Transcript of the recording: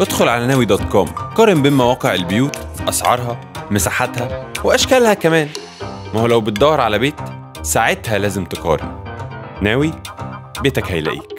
ادخل على nawy.com، قارن بين مواقع البيوت، أسعارها، مساحاتها، وأشكالها كمان. ما هو لو بتدور على بيت ساعتها لازم تقارن. nawy بيتك هيلاقيه.